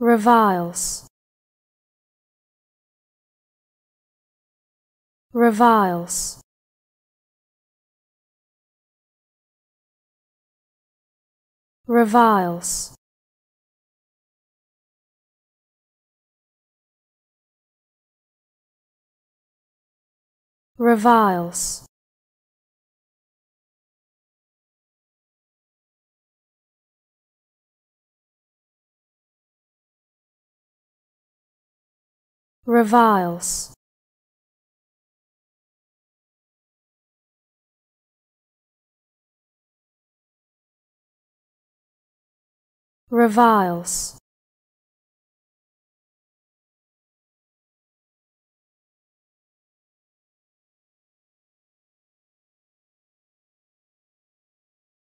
Reviles. Reviles. Reviles. Reviles. Reviles. Reviles.